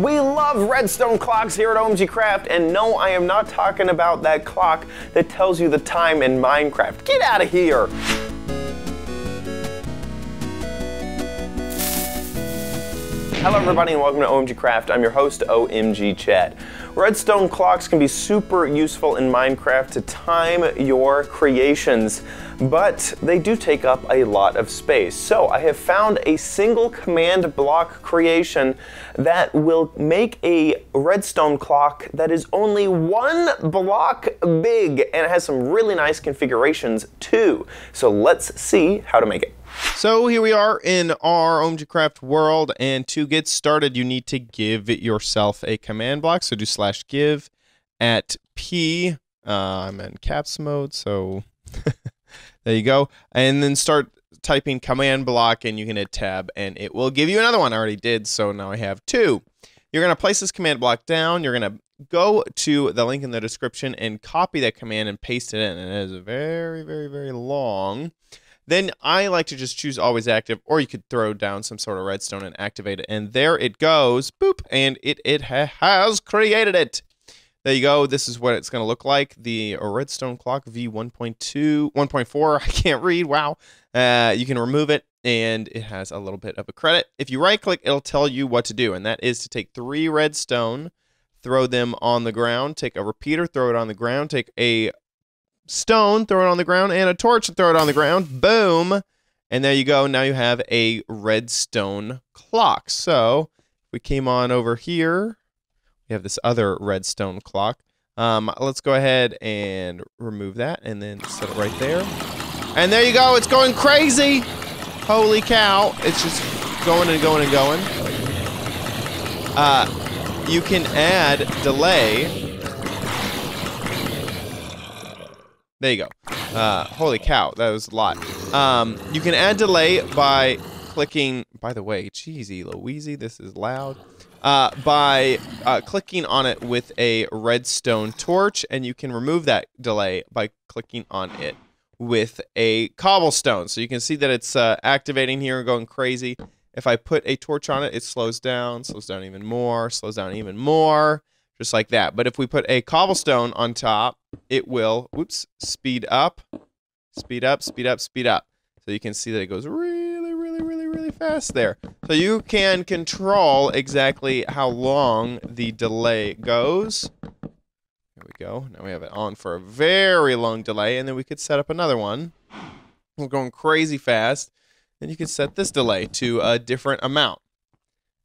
We love redstone clocks here at OMGCraft, and no, I am not talking about that clock that tells you the time in Minecraft. Get out of here! Hello everybody and welcome to OMGCraft. I'm your host, OMG Chad. Redstone clocks can be super useful in Minecraft to time your creations, but they do take up a lot of space. So I have found a single command block creation that will make a redstone clock that is only one block big, and it has some really nice configurations too. So let's see how to make it. So here we are in our OMGCraft world, and to get started you need to give yourself a command block. So do /give at P. I'm in caps mode, so there you go. And then start typing command block, and you can hit tab and it will give you another one. I already did, so now I have two. You're going to place this command block down. You're going to go to the link in the description and copy that command and paste it in. And it is very, very, very long. Then I like to just choose always active, or you could throw down some sort of redstone and activate it. And there it goes, boop, and it has created it. There you go. This is what it's going to look like. The redstone clock V1.2, 1.4, I can't read, wow. You can remove it, and it has a little bit of a credit. If you right-click, it'll tell you what to do, and that is to take 3 redstone, throw them on the ground, take a repeater, throw it on the ground, take a stone, throw it on the ground, and a torch, throw it on the ground. Boom. And there you go. Now you have a redstone clock. So we came on over here. We have this other redstone clock. Let's go ahead and remove that and then set it right there. And there you go. It's going crazy. Holy cow. It's just going and going and going. You can add delay. There you go. Holy cow, that was a lot. You can add delay by clicking, by the way, cheesy Louise, this is loud, by clicking on it with a redstone torch, and you can remove that delay by clicking on it with a cobblestone. So you can see that it's activating here and going crazy. If I put a torch on it, it slows down even more, slows down even more. Just like that. But if we put a cobblestone on top, it will, whoops, speed up, speed up, speed up, speed up. So you can see that it goes really, really, really, really fast there. So you can control exactly how long the delay goes. There we go. Now we have it on for a very long delay, and then we could set up another one. We're going crazy fast. Then you can set this delay to a different amount.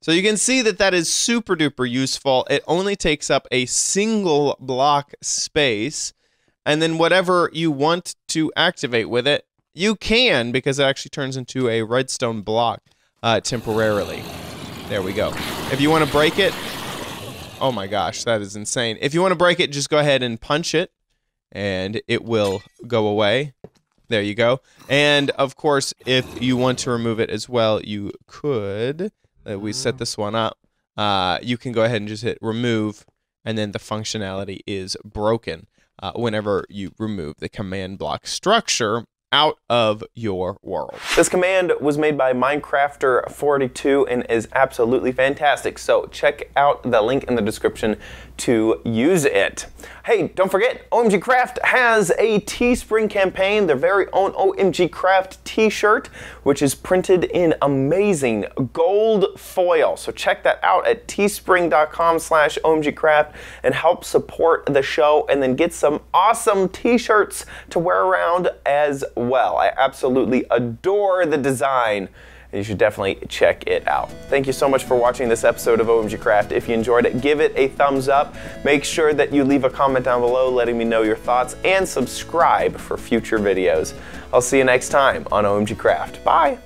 So you can see that that is super duper useful. It only takes up a single block space, and then whatever you want to activate with it, you can, because it actually turns into a redstone block temporarily. There we go. If you want to break it, oh my gosh, that is insane. If you want to break it, just go ahead and punch it, and it will go away. There you go. And of course, if you want to remove it as well, you could. We set this one up, you can go ahead and just hit remove, and then the functionality is broken whenever you remove the command block structure out of your world. This command was made by Minecrafter42 and is absolutely fantastic, so check out the link in the description to use it. Hey, don't forget, OMGCraft has a Teespring campaign, their very own OMGCraft t-shirt, which is printed in amazing gold foil. So check that out at teespring.com/OMGCraft and help support the show, and then get some awesome t-shirts to wear around as well. I absolutely adore the design. You should definitely check it out. Thank you so much for watching this episode of OMGCraft. If you enjoyed it, give it a thumbs up. Make sure that you leave a comment down below letting me know your thoughts, and subscribe for future videos. I'll see you next time on OMGCraft. Bye.